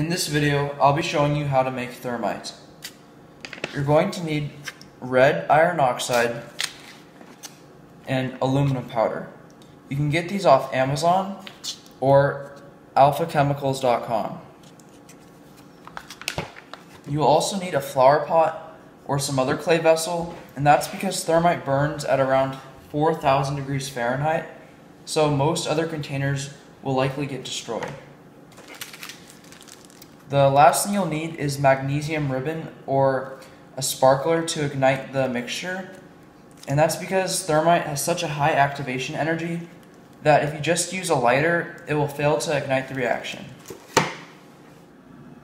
In this video, I'll be showing you how to make thermite. You're going to need red iron oxide and aluminum powder. You can get these off Amazon or alphachemicals.com. You will also need a flower pot or some other clay vessel, and that's because thermite burns at around 4,000 degrees Fahrenheit, so most other containers will likely get destroyed. The last thing you'll need is magnesium ribbon or a sparkler to ignite the mixture, and that's because thermite has such a high activation energy that if you just use a lighter, it will fail to ignite the reaction.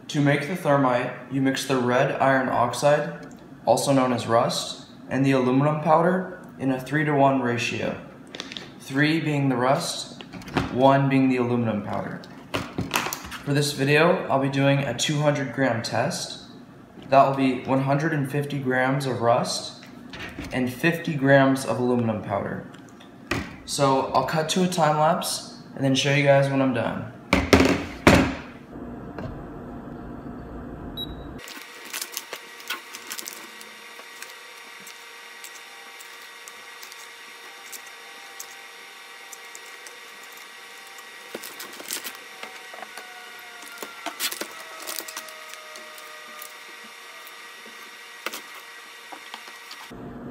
To make the thermite, you mix the red iron oxide, also known as rust, and the aluminum powder in a 3-to-1 ratio, 3 being the rust, 1 being the aluminum powder. For this video, I'll be doing a 200-gram test. That will be 150 grams of rust and 50 grams of aluminum powder. So I'll cut to a time lapse and then show you guys when I'm done.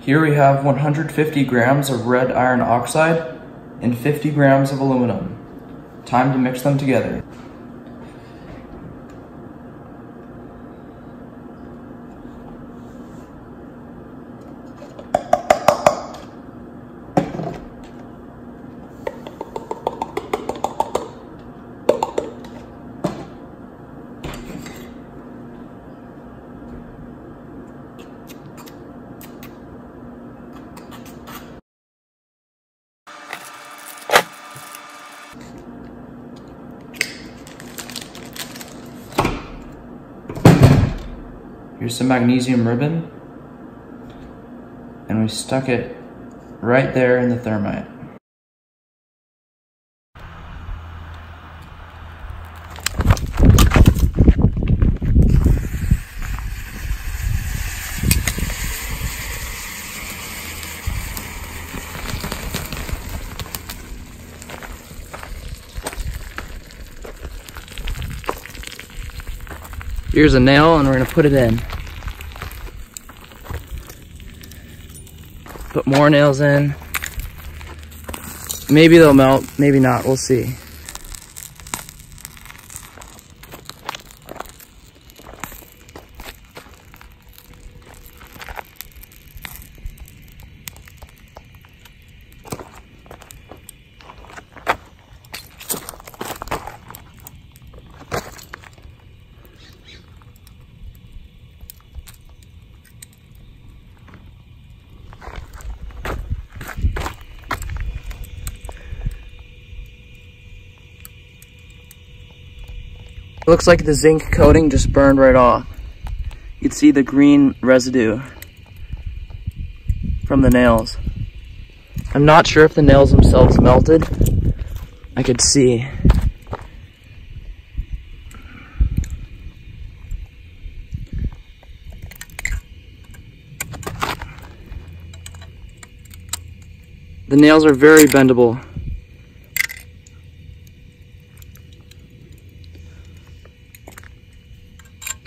Here we have 150 grams of red iron oxide and 50 grams of aluminum. Time to mix them together. Here's some magnesium ribbon, and we stuck it right there in the thermite. Here's a nail, and we're going to put it in. Put more nails in. Maybe they'll melt, maybe not, we'll see. It looks like the zinc coating just burned right off. You can see the green residue from the nails. I'm not sure if the nails themselves melted. I could see. The nails are very bendable.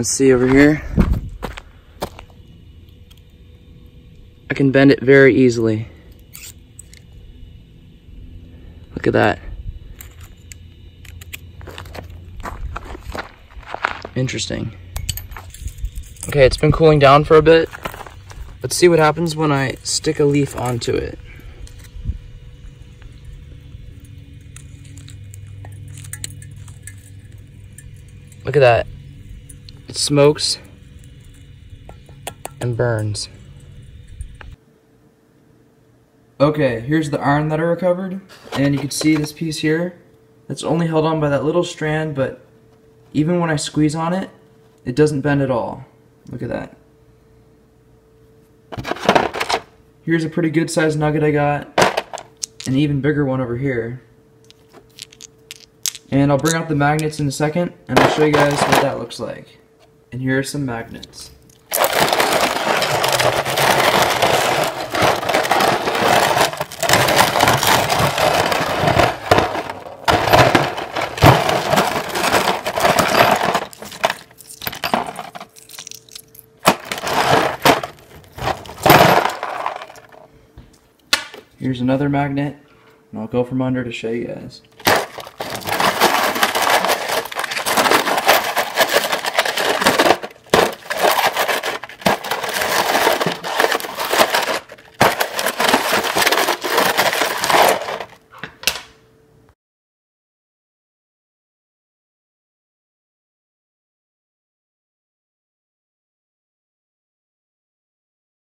Let's see over here. I can bend it very easily. Look at that. Interesting. Okay, it's been cooling down for a bit. Let's see what happens when I stick a leaf onto it. Look at that. It smokes and burns. Okay, here's the iron that I recovered, and you can see this piece here. It's only held on by that little strand, but even when I squeeze on it, it doesn't bend at all. Look at that. Here's a pretty good sized nugget I got, and an even bigger one over here. And I'll bring out the magnets in a second, and I'll show you guys what that looks like. And here are some magnets. Here's another magnet, and I'll go from under to show you guys.